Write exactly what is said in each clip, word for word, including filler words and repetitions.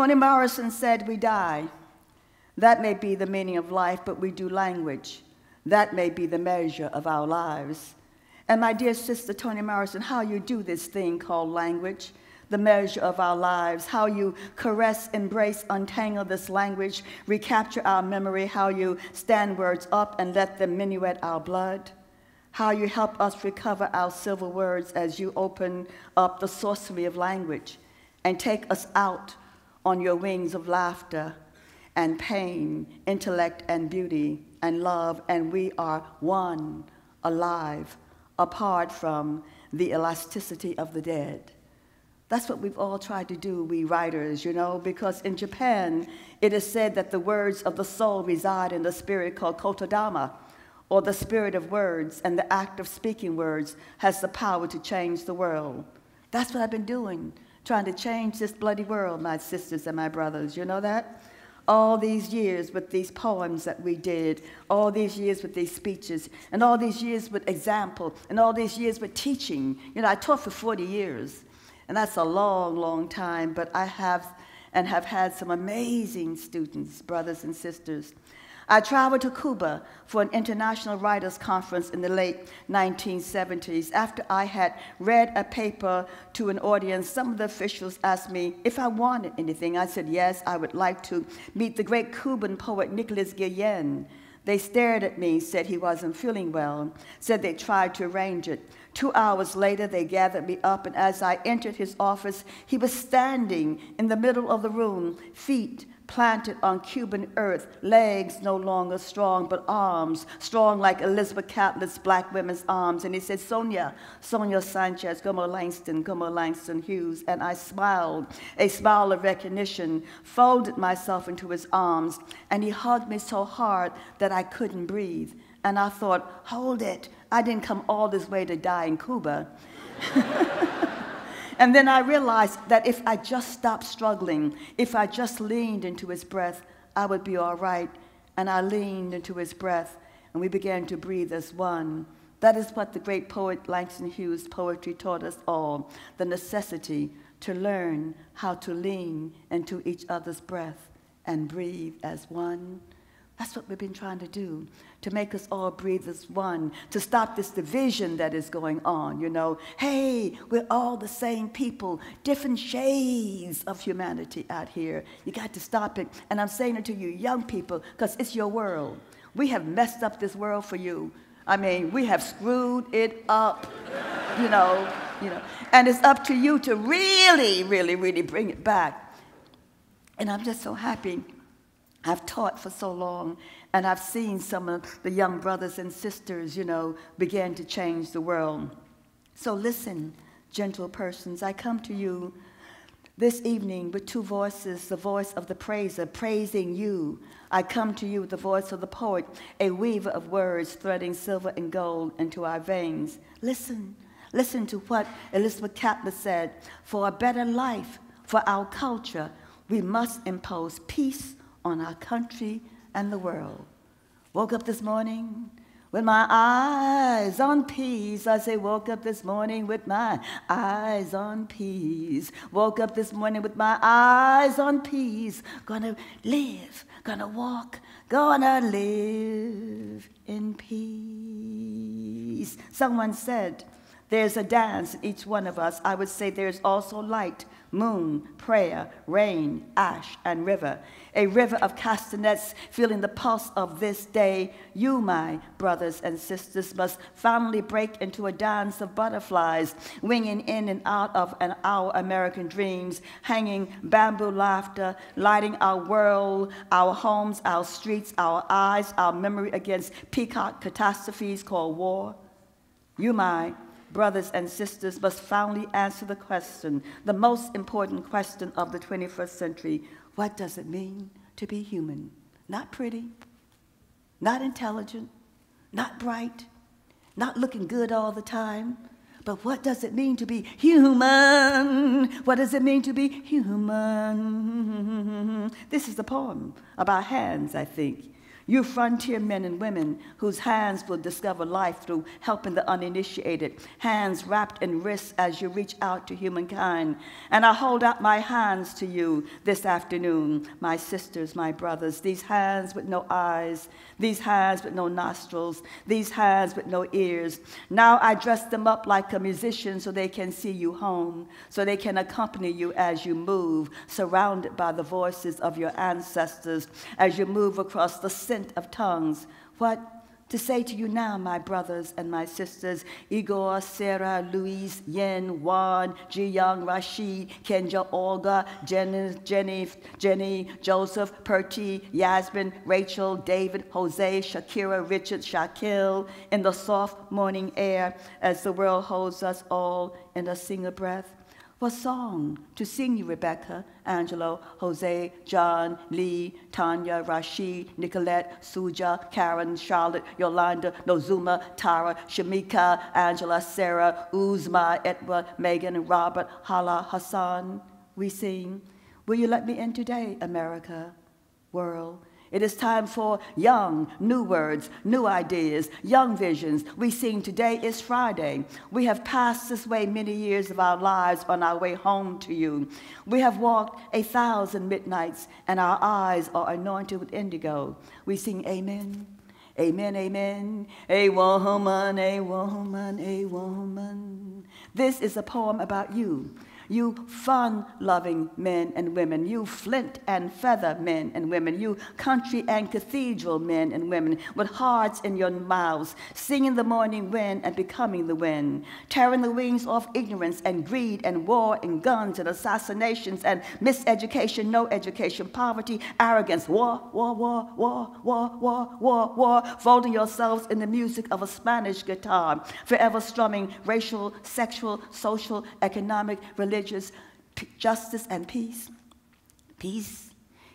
Toni Morrison said, "We die. That may be the meaning of life, but we do language. That may be the measure of our lives." And my dear sister Toni Morrison, how you do this thing called language, the measure of our lives, how you caress, embrace, untangle this language, recapture our memory, how you stand words up and let them minuet our blood, how you help us recover our silver words as you open up the sorcery of language and take us out on your wings of laughter and pain, intellect and beauty and love, and we are one, alive, apart from the elasticity of the dead. That's what we've all tried to do, we writers, you know, because in Japan, it is said that the words of the soul reside in the spirit called Kotodama, or the spirit of words, and the act of speaking words has the power to change the world. That's what I've been doing, trying to change this bloody world, my sisters and my brothers, you know that? All these years with these poems that we did, all these years with these speeches, and all these years with example, and all these years with teaching. You know, I taught for forty years, and that's a long, long time, but I have and have had some amazing students, brothers and sisters. I traveled to Cuba for an international writers' conference in the late nineteen seventies. After I had read a paper to an audience, some of the officials asked me if I wanted anything. I said, yes, I would like to meet the great Cuban poet Nicolas Guillen. They stared at me, said he wasn't feeling well, said they tried to arrange it. Two hours later, they gathered me up, and as I entered his office, he was standing in the middle of the room, feet planted on Cuban earth, legs no longer strong, but arms strong like Elizabeth Catlett's black women's arms. And he said, Sonia, Sonia Sanchez, Gomo Langston, Gomo Langston Hughes. And I smiled, a smile of recognition, folded myself into his arms, and he hugged me so hard that I couldn't breathe. And I thought, hold it, I didn't come all this way to die in Cuba. And then I realized that if I just stopped struggling, if I just leaned into his breath, I would be all right. And I leaned into his breath, and we began to breathe as one. That is what the great poet Langston Hughes' poetry taught us all, the necessity to learn how to lean into each other's breath and breathe as one. That's what we've been trying to do, to make us all breathe as one, to stop this division that is going on, you know. Hey, we're all the same people, different shades of humanity out here. You got to stop it. And I'm saying it to you, young people, because it's your world. We have messed up this world for you. I mean, we have screwed it up, you know, you know. And it's up to you to really, really, really bring it back. And I'm just so happy. I've taught for so long, and I've seen some of the young brothers and sisters, you know, begin to change the world. So listen, gentle persons, I come to you this evening with two voices, the voice of the praiser, praising you. I come to you with the voice of the poet, a weaver of words threading silver and gold into our veins. Listen, listen to what Elizabeth Catlett said. For a better life, for our culture, we must impose peace on our country and the world. Woke up this morning with my eyes on peace. I say, woke up this morning with my eyes on peace. Woke up this morning with my eyes on peace. Gonna live, gonna walk, gonna live in peace. Someone said, there's a dance in each one of us. I would say there's also light, moon, prayer, rain, ash, and river. A river of castanets feeling the pulse of this day. You, my brothers and sisters, must finally break into a dance of butterflies, winging in and out of an our American dreams, hanging bamboo laughter, lighting our world, our homes, our streets, our eyes, our memory against peacock catastrophes called war. You, my brothers and sisters, must finally answer the question, the most important question of the twenty-first century. What does it mean to be human? Not pretty, not intelligent, not bright, not looking good all the time, but what does it mean to be human? What does it mean to be human? This is the poem about hands, I think. You frontier men and women whose hands will discover life through helping the uninitiated, hands wrapped in wrists as you reach out to humankind. And I hold out my hands to you this afternoon, my sisters, my brothers, these hands with no eyes, these hands with no nostrils, these hands with no ears. Now I dress them up like a musician so they can see you home, so they can accompany you as you move, surrounded by the voices of your ancestors, as you move across the scent of tongues. What to say to you now, my brothers and my sisters, Igor, Sarah, Luis, Yen, Juan, Ji-Young, Rashid, Kenja, Olga, Jenny, Jenny, Jenny, Joseph, Perti, Yasmin, Rachel, David, Jose, Shakira, Richard, Shaquille, in the soft morning air as the world holds us all in a single breath. What song to sing you, Rebecca, Angelo, Jose, John, Lee, Tanya, Rashid, Nicolette, Suja, Karen, Charlotte, Yolanda, Nozuma, Tara, Shamika, Angela, Sarah, Uzma, Edward, Megan, Robert, Hala, Hassan. We sing, will you let me in today, America, world? It is time for young, new words, new ideas, young visions. We sing today is Friday. We have passed this way many years of our lives on our way home to you. We have walked a thousand midnights, and our eyes are anointed with indigo. We sing amen, amen, amen. A woman, a woman, a woman. This is a poem about you. You fun-loving men and women, you flint and feather men and women, you country and cathedral men and women, with hearts in your mouths, singing the morning wind and becoming the wind, tearing the wings off ignorance and greed and war and guns and assassinations and miseducation, no education, poverty, arrogance, war, war, war, war, war, war, war, war, folding yourselves in the music of a Spanish guitar, forever strumming racial, sexual, social, economic, religious, justice and peace. Peace,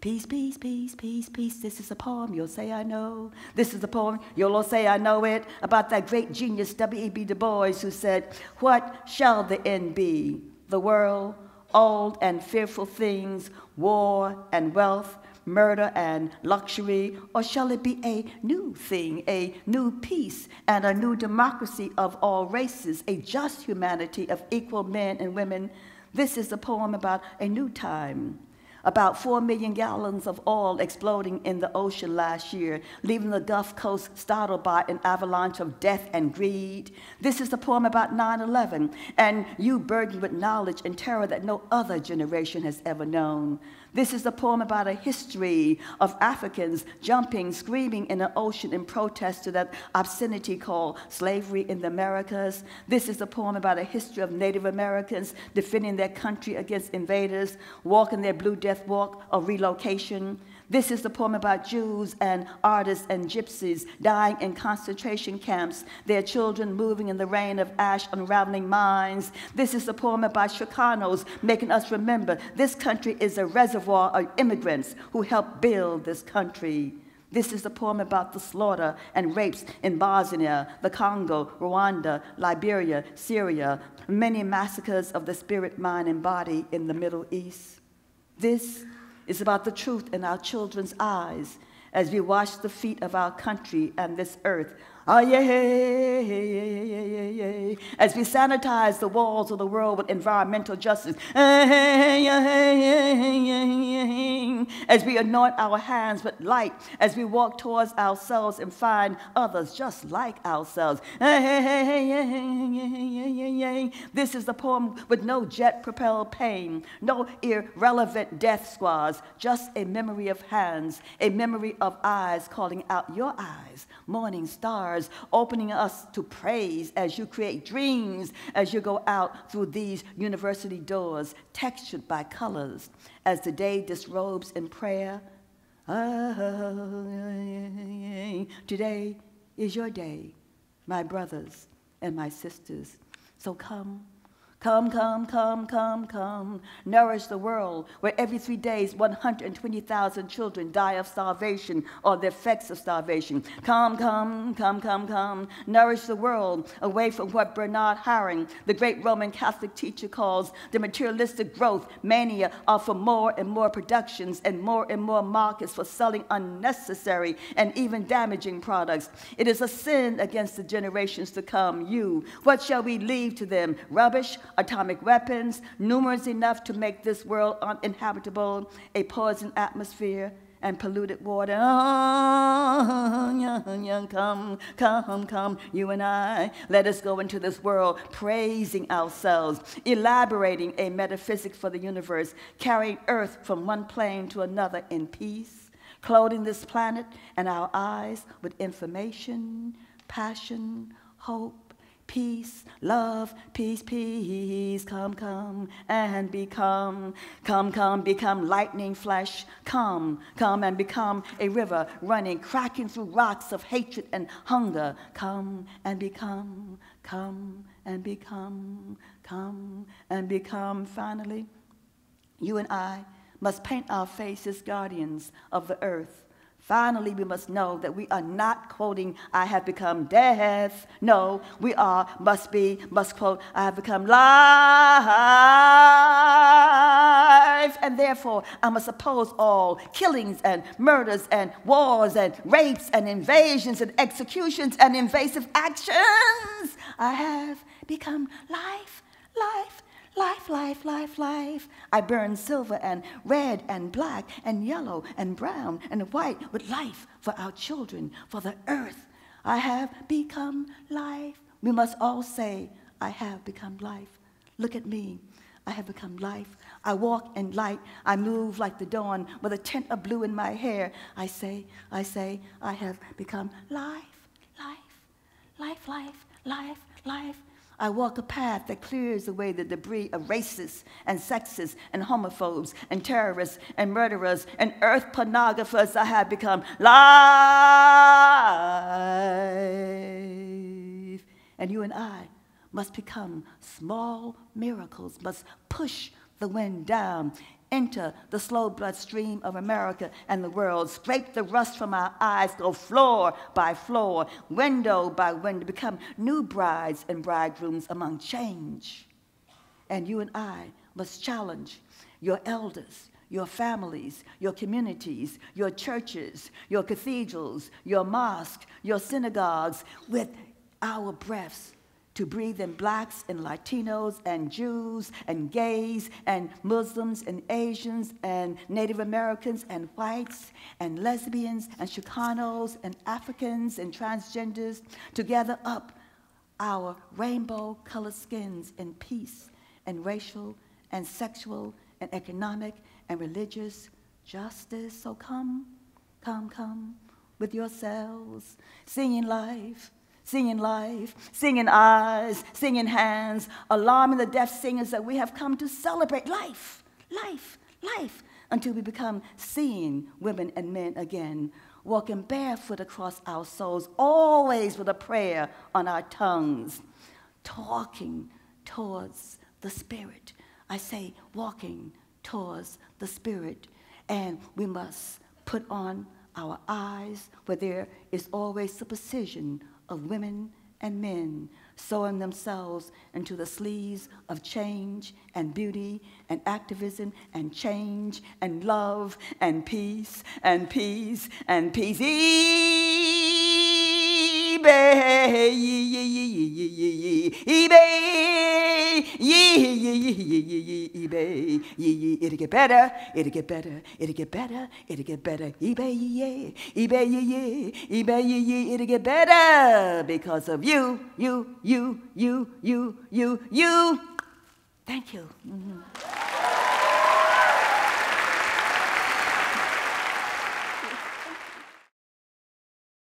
peace, peace, peace, peace, peace. This is a poem you'll say I know. This is a poem you'll all say I know it, about that great genius W E B Du Bois, who said, what shall the end be? The world, old and fearful things, war and wealth, murder and luxury, or shall it be a new thing, a new peace and a new democracy of all races, a just humanity of equal men and women? This is a poem about a new time, about four million gallons of oil exploding in the ocean last year, leaving the Gulf Coast startled by an avalanche of death and greed. This is the poem about nine eleven, and you burdened with knowledge and terror that no other generation has ever known. This is a poem about a history of Africans jumping, screaming in the ocean in protest to that obscenity called slavery in the Americas. This is a poem about a history of Native Americans defending their country against invaders, walking their Blue Death Walk of relocation. This is the poem about Jews and artists and gypsies dying in concentration camps, their children moving in the rain of ash, unraveling mines. This is the poem about Chicanos, making us remember this country is a reservoir of immigrants who helped build this country. This is a poem about the slaughter and rapes in Bosnia, the Congo, Rwanda, Liberia, Syria, many massacres of the spirit, mind, and body in the Middle East. This is about the truth in our children's eyes as we wash the feet of our country and this earth. Ah, yeah, yeah, yeah, yeah, yeah. As we sanitize the walls of the world with environmental justice. As we anoint our hands with light, as we walk towards ourselves and find others just like ourselves. This is the poem with no jet-propelled pain, no irrelevant death squads, just a memory of hands, a memory of eyes calling out your eyes, morning stars, opening us to praise as you create dreams, as you go out through these university doors, textured by colors, as the day disrobes in prayer. Oh, today is your day, my brothers and my sisters. So come, Come, come, come, come, come, nourish the world, where every three days one hundred twenty thousand children die of starvation or the effects of starvation. Come, come, come, come, come, nourish the world, away from what Bernard Haring, the great Roman Catholic teacher, calls the materialistic growth mania of for more and more productions and more and more markets for selling unnecessary and even damaging products. It is a sin against the generations to come. You, what shall we leave to them? Rubbish? Atomic weapons, numerous enough to make this world uninhabitable, a poisoned atmosphere, and polluted water. Oh, come, come, come, you and I, let us go into this world praising ourselves, elaborating a metaphysic for the universe, carrying earth from one plane to another in peace, clothing this planet and our eyes with information, passion, hope, peace, love, peace, peace, come, come, and become, come, come, become lightning flash, come, come, and become a river running, cracking through rocks of hatred and hunger, come, and become, come, and become, come, and become. Finally, you and I must paint our faces guardians of the earth. Finally, we must know that we are not quoting, I have become death. No, we are, must be, must quote, I have become life. And therefore, I must oppose all killings and murders and wars and rapes and invasions and executions and invasive actions. I have become life, life. Life, life, life, life. I burn silver and red and black and yellow and brown and white with life for our children, for the earth. I have become life. We must all say, I have become life. Look at me. I have become life. I walk in light. I move like the dawn with a tint of blue in my hair. I say, I say, I have become life, life, life, life, life, life. I walk a path that clears away the debris of racists and sexists and homophobes and terrorists and murderers and earth pornographers. I have become life. And you and I must become small miracles, must push the wind down, enter the slow bloodstream of America and the world, scrape the rust from our eyes, go floor by floor, window by window, become new brides and bridegrooms among change. And you and I must challenge your elders, your families, your communities, your churches, your cathedrals, your mosques, your synagogues with our breaths, to breathe in blacks and Latinos and Jews and gays and Muslims and Asians and Native Americans and whites and lesbians and Chicanos and Africans and transgenders, to gather up our rainbow-colored skins in peace and racial and sexual and economic and religious justice. So come, come, come with yourselves, singing life, singing life, singing eyes, singing hands, alarming the deaf singers that we have come to celebrate life, life, life, until we become seeing women and men again, walking barefoot across our souls, always with a prayer on our tongues, talking towards the Spirit. I say walking towards the Spirit, and we must put on our eyes where there is always superstition of women and men, sewing themselves into the sleeves of change and beauty and activism and change and love and peace and peace and peace. It'll get better, it'll get better, it'll get better, it'll get better, eBay, yeah, eBay, yeah, eBay, yeah, it'll get better because of you, you, you, you, you, you, you. Thank you. Mm-hmm.